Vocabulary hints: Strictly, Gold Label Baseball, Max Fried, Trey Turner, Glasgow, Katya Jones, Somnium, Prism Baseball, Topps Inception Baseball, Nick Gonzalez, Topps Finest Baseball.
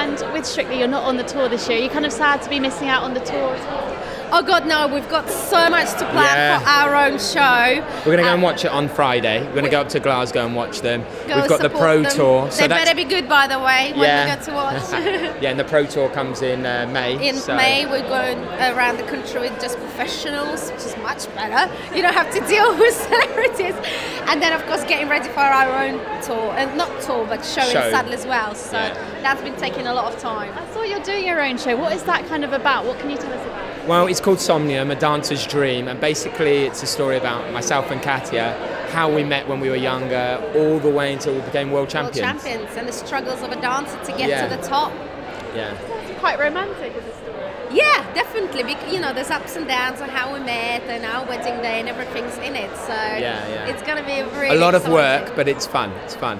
And with Strictly, you're not on the tour this year. Are you kind of sad to be missing out on the tour as well? Oh God, no, we've got so much to plan for our own show. We're going to go and watch it on Friday. We're going to go up to Glasgow and watch them. We've got the Pro Tour. So they better be good, by the way, when we go to watch. Yeah, and the Pro Tour comes in May. In May, we're going around the country with just professionals, which is much better. You don't have to deal with celebrities. And then, of course, getting ready for our own tour. And not tour, but show in Saddle as well. So that's been taking a lot of time. I thought you're doing your own show. What is that kind of about? What can you tell us about? Well, it's called Somnium, a dancer's dream, and basically it's a story about myself and Katya, how we met when we were younger, all the way until we became world champions. World champions, and the struggles of a dancer to get to the top. Yeah. It's quite romantic as a story. Yeah, definitely. You know, there's ups and downs on how we met and our wedding day and everything's in it. So it's going to be a really lot of work, but it's fun. It's fun.